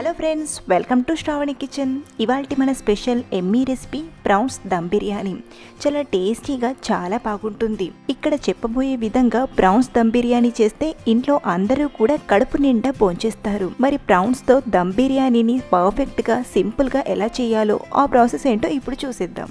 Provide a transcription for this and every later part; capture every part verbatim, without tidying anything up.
Hello friends, welcome to Shravani kitchen. ఇవాల్టి మన special Emmy recipe prawns dum biryani. చాలా టేస్టీగా చాలా బాగుంటుంది. ఇక్కడ చెప్పబోయే విధంగా ప్రాన్స్ దమ్ బిర్యానీ చేస్తే ఇంట్లో అందరూ కూడా కడుపు నిండా భోంచేస్తారు. మరి ప్రాన్స్తో దమ్ బిర్యానీని పర్ఫెక్ట్గా సింపుల్గా ఎలా చేయాలో, ఆ ప్రాసెస్ ఏంటో ఇప్పుడు చూసేద్దాం.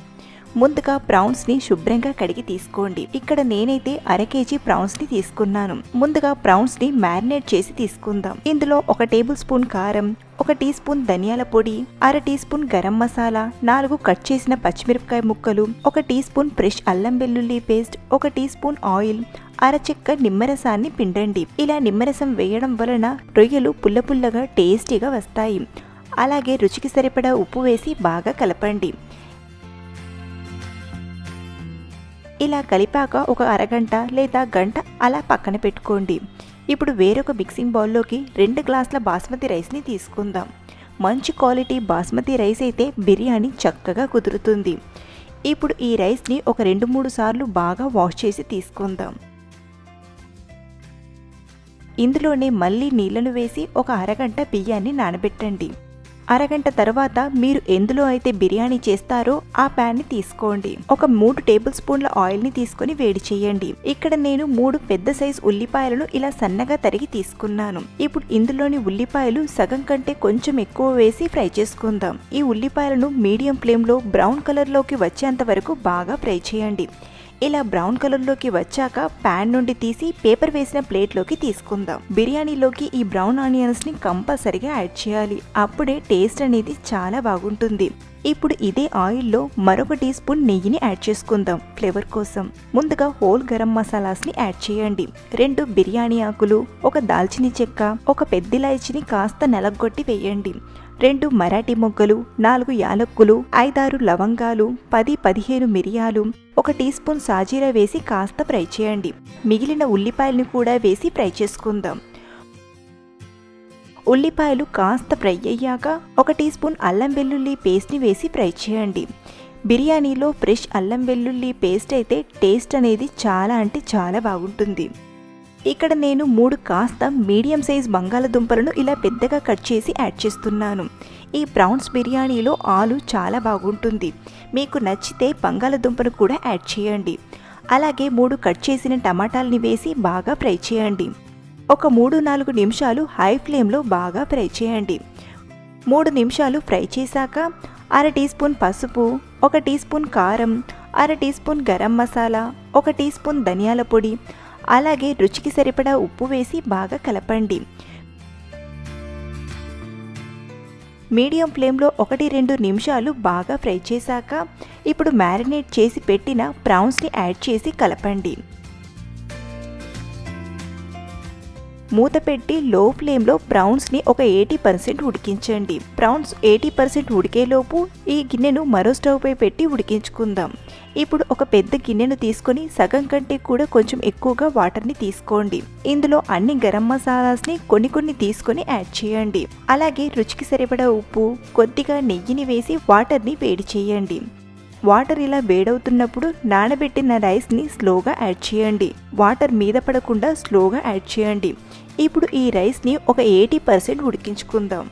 ముందుగా ప్రాన్స్ ని శుభ్రంగా కడిగి తీసుకోండి. ఇక్కడ నేనైతే అర కేజీ ప్రాన్స్ ని తీసుకున్నాను. ముందుగా ప్రాన్స్ ని మ్యారినేట్ చేసి తీసుకుందాం. ఇందులో ఒక టేబుల్ స్పూన్ కారం, ఒక టీ స్పూన్ ధనియాల పొడి, అర టీ స్పూన్ గరం మసాలా, నాలుగు కట్ చేసిన పచ్చిమిరపకాయ ముక్కలు, ఒక టీ స్పూన్ ఫ్రెష్ అల్లం వెల్లుల్లి పేస్ట్, ఒక టీ స్పూన్ ఆయిల్, అర చెక్క నిమ్మరసాన్ని పిండండి. ఇలా నిమ్మరసం వేయడం వలన రొయ్యలు పుల్ల పుల్లగా టేస్టీగా వస్తాయి. అలాగే రుచికి సరిపడా ఉప్పు వేసి బాగా కలపండి. ఇలా కలిపాక ఒక అరగంట లేదా గంట అలా పక్కన పెట్టుకోండి. ఇప్పుడు వేరొక మిక్సింగ్ బౌల్లోకి రెండు గ్లాసుల బాస్మతి రైస్ని తీసుకుందాం. మంచి క్వాలిటీ బాస్మతి రైస్ అయితే బిర్యానీ చక్కగా కుదురుతుంది. ఇప్పుడు ఈ రైస్ని ఒక రెండు మూడు సార్లు బాగా వాష్ చేసి తీసుకుందాం. ఇందులోనే మళ్ళీ నీళ్లను వేసి ఒక అరగంట బియ్యాన్ని నానబెట్టండి. అరగంట తర్వాత మీరు ఎందులో అయితే బిర్యానీ చేస్తారో ఆ ప్యాన్ని తీసుకోండి. ఒక మూడు టేబుల్ స్పూన్ల ఆయిల్ని తీసుకొని వేడి చేయండి. ఇక్కడ నేను మూడు పెద్ద సైజు ఉల్లిపాయలను ఇలా సన్నగా తరిగి తీసుకున్నాను. ఇప్పుడు ఇందులోని ఉల్లిపాయలు సగం కంటే కొంచెం ఎక్కువ వేసి ఫ్రై చేసుకుందాం. ఈ ఉల్లిపాయలను మీడియం ఫ్లేమ్లో బ్రౌన్ కలర్లోకి వచ్చేంత వరకు బాగా ఫ్రై చేయండి. ఇలా బ్రౌన్ కలర్లోకి వచ్చాక ప్యాన్ నుండి తీసి పేపర్ వేసిన ప్లేట్లోకి తీసుకుందాం. బిర్యానీలోకి ఈ బ్రౌన్ ఆనియన్స్ని కంపల్సరిగా యాడ్ చేయాలి, అప్పుడే టేస్ట్ అనేది చాలా బాగుంటుంది. ఇప్పుడు ఇదే ఆయిల్లో మరొక టీ స్పూన్ నెయ్యిని యాడ్ చేసుకుందాం ఫ్లేవర్ కోసం. ముందుగా హోల్ గరం మసాలాస్ని యాడ్ చేయండి. రెండు బిర్యానీ ఆకులు, ఒక దాల్చిని చెక్క, ఒక పెద్ద ఇలాచీని కాస్త నలగొట్టి వేయండి. రెండు మరాఠీ మొగ్గలు, నాలుగు యాలక్కులు, ఐదారు లవంగాలు, పది పదిహేను మిరియాలు, ఒక టీ స్పూన్ సాజీరా వేసి కాస్త ఫ్రై చేయండి. మిగిలిన ఉల్లిపాయలను కూడా వేసి ఫ్రై చేసుకుందాం. ఉల్లిపాయలు కాస్త ఫ్రై అయ్యాక ఒక టీ స్పూన్ అల్లం వెల్లుల్లి పేస్ట్ని వేసి ఫ్రై చేయండి. బిర్యానీలో ఫ్రెష్ అల్లం వెల్లుల్లి పేస్ట్ అయితే టేస్ట్ అనేది చాలా అంటే చాలా బాగుంటుంది. ఇక్కడ నేను మూడు కాస్త మీడియం సైజ్ బంగాళదుంపలను ఇలా పెద్దగా కట్ చేసి యాడ్ చేస్తున్నాను. ఈ ప్రాన్స్ బిర్యానీలో ఆలు చాలా బాగుంటుంది. మీకు నచ్చితే బంగాళదుంపను కూడా యాడ్ చేయండి. అలాగే మూడు కట్ చేసిన టమాటాలని వేసి బాగా ఫ్రై చేయండి. ఒక మూడు నాలుగు నిమిషాలు హై ఫ్లేమ్లో బాగా ఫ్రై చేయండి. మూడు నిమిషాలు ఫ్రై చేశాక అర టీ స్పూన్ పసుపు, ఒక టీ స్పూన్ కారం, అర టీ స్పూన్ గరం మసాలా, ఒక టీ స్పూన్ ధనియాల పొడి, అలాగే రుచికి సరిపడా ఉప్పు వేసి బాగా కలపండి. మీడియం ఫ్లేమ్లో ఒకటి రెండు నిమిషాలు బాగా ఫ్రై చేశాక ఇప్పుడు మ్యారినేట్ చేసి పెట్టిన ప్రాన్స్ని యాడ్ చేసి కలపండి. మూత పెట్టి లో ఫ్లేమ్లో ప్రాన్స్ని ఒక ఎయిటీ పర్సెంట్ ఉడికించండి. ప్రాన్స్ ఎయిటీ పర్సెంట్ ఉడికేలోపు ఈ గిన్నెను మరో స్టవ్పై పెట్టి ఉడికించుకుందాం. ఇప్పుడు ఒక పెద్ద గిన్నెను తీసుకొని సగం కంటే కూడా కొంచెం ఎక్కువగా వాటర్ని తీసుకోండి. ఇందులో అన్ని గరం మసాలాస్ని కొన్ని కొన్ని తీసుకొని యాడ్ చేయండి. అలాగే రుచికి సరిపడా ఉప్పు, కొద్దిగా నెయ్యిని వేసి వాటర్ని వేడి చేయండి. వాటర్ ఇలా వేడవుతున్నప్పుడు నానబెట్టిన రైస్ని స్లోగా యాడ్ చేయండి. వాటర్ మీద పడకుండా స్లోగా యాడ్ చేయండి. ఇప్పుడు ఈ రైస్ని ఒక ఎయిటీ పర్సెంట్ ఉడికించుకుందాం.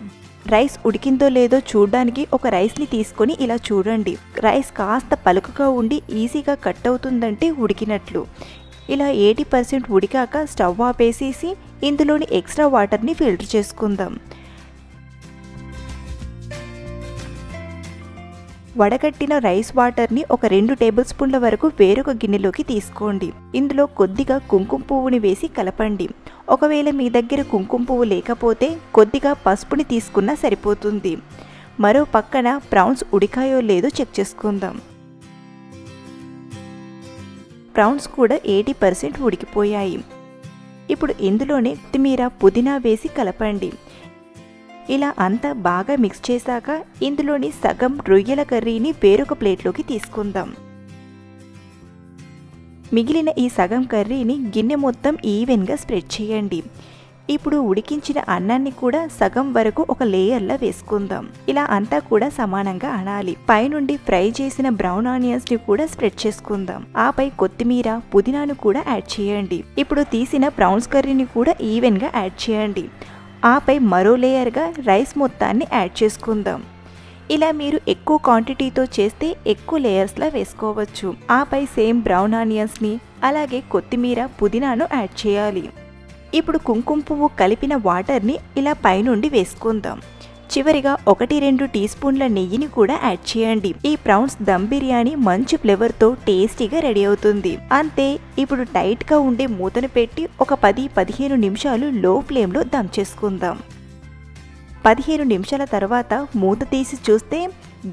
రైస్ ఉడికిందో లేదో చూడడానికి ఒక రైస్ని తీసుకొని ఇలా చూడండి. రైస్ కాస్త పలుకగా ఉండి ఈజీగా కట్ అవుతుందంటే ఉడికినట్లు. ఇలా ఎయిటీ పర్సెంట్ ఉడికాక స్టవ్ ఆపేసేసి ఇందులోని ఎక్స్ట్రా వాటర్ని ఫిల్టర్ చేసుకుందాం. వడగట్టిన రైస్ వాటర్ని ఒక రెండు టేబుల్ స్పూన్ల వరకు వేరొక గిన్నెలోకి తీసుకోండి. ఇందులో కొద్దిగా కుంకుమ పువ్వుని వేసి కలపండి. ఒకవేళ మీ దగ్గర కుంకుమ పువ్వు లేకపోతే కొద్దిగా పసుపుని తీసుకున్నా సరిపోతుంది. మరో పక్కన ప్రాన్స్ ఉడికాయో లేదో చెక్ చేసుకుందాం. ప్రాన్స్ కూడా ఎయిటీ పర్సెంట్ ఉడికిపోయాయి. ఇప్పుడు ఇందులోనే కొత్తిమీర, పుదీనా వేసి కలపండి. ఇలా అంతా బాగా మిక్స్ చేశాక ఇందులోని సగం రొయ్యల కర్రీని వేరొక ప్లేట్లోకి తీసుకుందాం. మిగిలిన ఈ సగం కర్రీని గిన్నె మొత్తం ఈవెన్గా స్ప్రెడ్ చేయండి. ఇప్పుడు ఉడికించిన అన్నాన్ని కూడా సగం వరకు ఒక లేయర్లా వేసుకుందాం. ఇలా అంతా కూడా సమానంగా అనాలి. పైనుండి ఫ్రై చేసిన బ్రౌన్ ఆనియన్స్ ని కూడా స్ప్రెడ్ చేసుకుందాం. ఆపై కొత్తిమీర, పుదీనాను కూడా యాడ్ చేయండి. ఇప్పుడు తీసిన ప్రాన్స్ కర్రీని కూడా ఈవెన్గా యాడ్ చేయండి. ఆపై మరో లేయర్గా రైస్ మొత్తాన్ని యాడ్ చేసుకుందాం. ఇలా మీరు ఎక్కువ క్వాంటిటీతో చేస్తే ఎక్కువ లేయర్స్లా వేసుకోవచ్చు. ఆపై సేమ్ బ్రౌన్ ఆనియన్స్ని అలాగే కొత్తిమీర పుదీనాను యాడ్ చేయాలి. ఇప్పుడు కుంకుమ పువ్వు కలిపిన వాటర్ని ఇలా పైనుండి వేసుకుందాం. చివరిగా ఒకటి రెండు టీ స్పూన్ల నెయ్యిని కూడా యాడ్ చేయండి. ఈ ప్రాన్స్ దమ్ బిర్యానీ మంచి ఫ్లేవర్తో టేస్టీగా రెడీ అవుతుంది. అంతే. ఇప్పుడు టైట్గా ఉండే మూతను పెట్టి ఒక పది పదిహేను నిమిషాలు లో ఫ్లేమ్లో దమ్ చేసుకుందాం. పదిహేను నిమిషాల తర్వాత మూత తీసి చూస్తే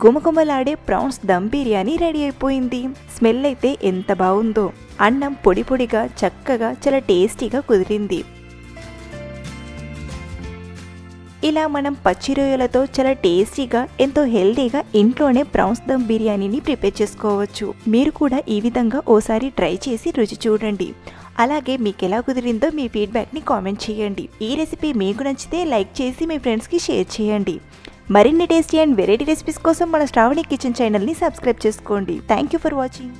గుమగుమలాడే ప్రాన్స్ దమ్ బిర్యానీ రెడీ అయిపోయింది. స్మెల్ అయితే ఎంత బాగుందో. అన్నం పొడి పొడిగా చక్కగా చాలా టేస్టీగా కుదిరింది. ఇలా మనం పచ్చి రొయ్యలతో చాలా టేస్టీగా ఎంతో హెల్దీగా ఇంట్లోనే ప్రాన్స్ దమ్ బిర్యానీని ప్రిపేర్ చేసుకోవచ్చు. మీరు కూడా ఈ విధంగా ఓసారి ట్రై చేసి రుచి చూడండి. అలాగే మీకు ఎలా కుదిరిందో మీ ఫీడ్బ్యాక్ని కామెంట్ చేయండి. ఈ రెసిపీ మీకు నచ్చితే లైక్ చేసి మీ ఫ్రెండ్స్కి షేర్ చేయండి. మరిన్ని టేస్టీ అండ్ వెరైటీ రెసిపీస్ కోసం మన శ్రావణి కిచెన్ ఛానల్ని సబ్స్క్రైబ్ చేసుకోండి. Thank you for watching.